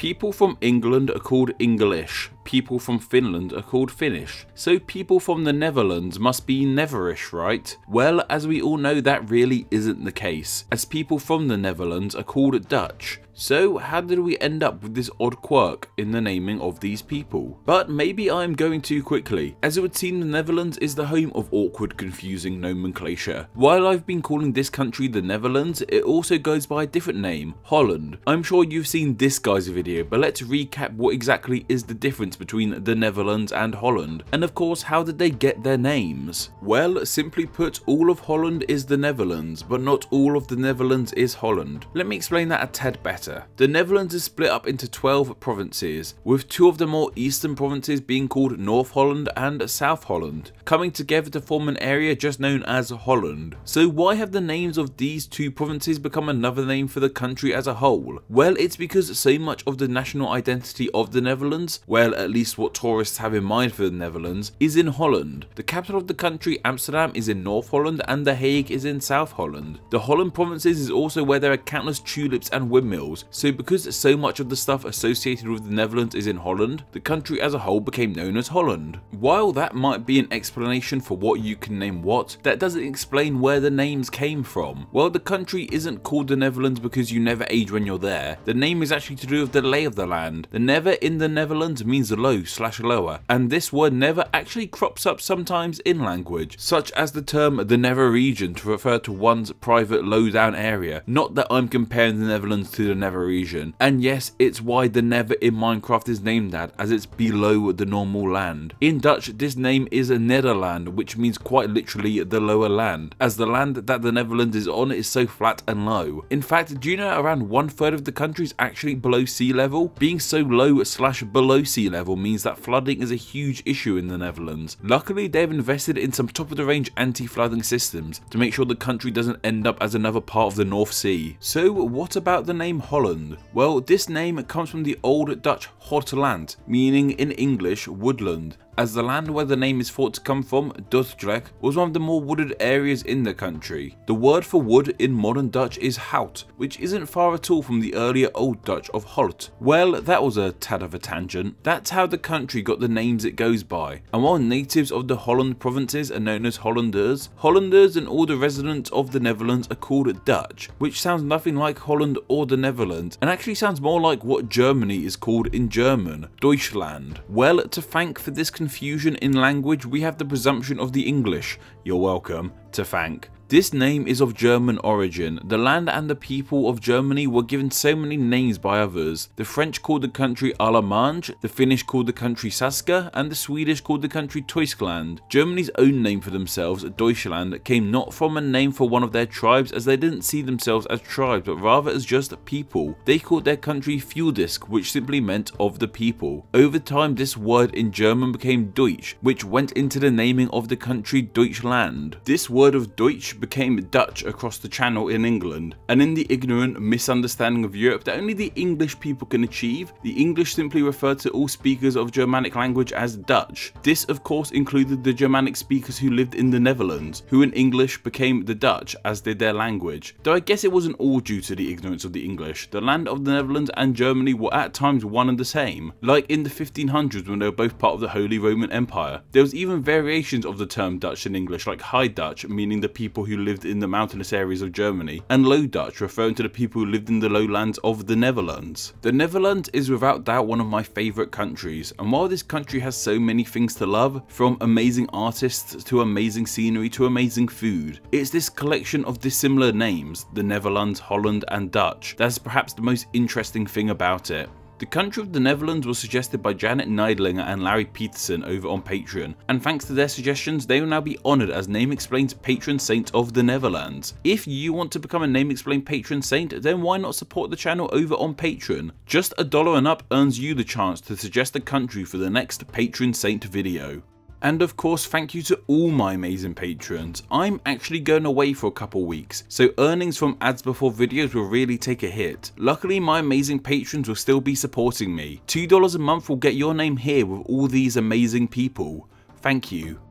People from England are called English, people from Finland are called Finnish, so people from the Netherlands must be Neverish, right? Well, as we all know, that really isn't the case, as people from the Netherlands are called Dutch. So how did we end up with this odd quirk in the naming of these people? But maybe I'm going too quickly, as it would seem the Netherlands is the home of awkward, confusing nomenclature. While I've been calling this country the Netherlands, it also goes by a different name, Holland. I'm sure you've seen this guy's video, but let's recap what exactly is the difference between the Netherlands and Holland, and of course how did they get their names? Well, simply put, all of Holland is the Netherlands, but not all of the Netherlands is Holland. Let me explain that a tad better. The Netherlands is split up into 12 provinces, with two of the more eastern provinces being called North Holland and South Holland, coming together to form an area just known as Holland. So why have the names of these two provinces become another name for the country as a whole? Well, it's because so much of the national identity of the Netherlands, well, at least what tourists have in mind for the Netherlands, is in Holland. The capital of the country, Amsterdam, is in North Holland and The Hague is in South Holland. The Holland provinces is also where there are countless tulips and windmills, so because so much of the stuff associated with the Netherlands is in Holland, the country as a whole became known as Holland. While that might be an explanation for what you can name what, that doesn't explain where the names came from. Well, the country isn't called the Netherlands because you never age when you're there. The name is actually to do with the lay of the land. The never in the Netherlands means low/lower, and this word never actually crops up sometimes in language, such as the term the never region to refer to one's private low-down area. Not that I'm comparing the Netherlands to the never region, and yes, it's why the never in Minecraft is named that, as it's below the normal land. In Dutch, this name is a Nederland, which means quite literally the lower land, as the land that the Netherlands is on is so flat and low. In fact, do you know around 1/3 of the country is actually below sea level? Being so low/below sea level means that flooding is a huge issue in the Netherlands. Luckily, they've invested in some top of the range anti-flooding systems to make sure the country doesn't end up as another part of the North Sea. So what about the name Holland? Well, this name comes from the old Dutch "hot land," meaning in English woodland, as the land where the name is thought to come from, Dordrecht, was one of the more wooded areas in the country. The word for wood in modern Dutch is hout, which isn't far at all from the earlier Old Dutch of holt. Well, that was a tad of a tangent. That's how the country got the names it goes by, and while natives of the Holland provinces are known as Hollanders, Hollanders and all the residents of the Netherlands are called Dutch, which sounds nothing like Holland or the Netherlands, and actually sounds more like what Germany is called in German, Deutschland. Well, to thank for this confusion in language, we have the presumption of the English, you're welcome, to thank. This name is of German origin. The land and the people of Germany were given so many names by others. The French called the country Allemagne, the Finnish called the country Saska, and the Swedish called the country Tyskland. Germany's own name for themselves, Deutschland, came not from a name for one of their tribes, as they didn't see themselves as tribes but rather as just people. They called their country Fueldisk, which simply meant of the people. Over time, this word in German became Deutsch, which went into the naming of the country Deutschland. This word of Deutsch became Dutch across the Channel in England, and in the ignorant misunderstanding of Europe that only the English people can achieve, the English simply referred to all speakers of Germanic language as Dutch. This of course included the Germanic speakers who lived in the Netherlands, who in English became the Dutch, as did their language. Though I guess it wasn't all due to the ignorance of the English. The land of the Netherlands and Germany were at times one and the same, like in the 1500s when they were both part of the Holy Roman Empire. There was even variations of the term Dutch in English, like High Dutch, meaning the people who lived in the mountainous areas of Germany, and Low Dutch, referring to the people who lived in the lowlands of the Netherlands. The Netherlands is without doubt one of my favourite countries, and while this country has so many things to love, from amazing artists to amazing scenery to amazing food, it's this collection of dissimilar names, the Netherlands, Holland and Dutch, that's perhaps the most interesting thing about it. The country of the Netherlands was suggested by Janet Neidlinger and Larry Peterson over on Patreon, and thanks to their suggestions, they will now be honoured as Name Explains patron saint of the Netherlands. If you want to become a Name Explains patron saint, then why not support the channel over on Patreon? Just $1 and up earns you the chance to suggest a country for the next patron saint video. And of course, thank you to all my amazing patrons. I'm actually going away for a couple weeks, so earnings from ads before videos will really take a hit. Luckily, my amazing patrons will still be supporting me. $2 a month will get your name here with all these amazing people. Thank you.